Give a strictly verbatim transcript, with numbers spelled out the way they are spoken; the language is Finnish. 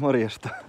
Morjesta.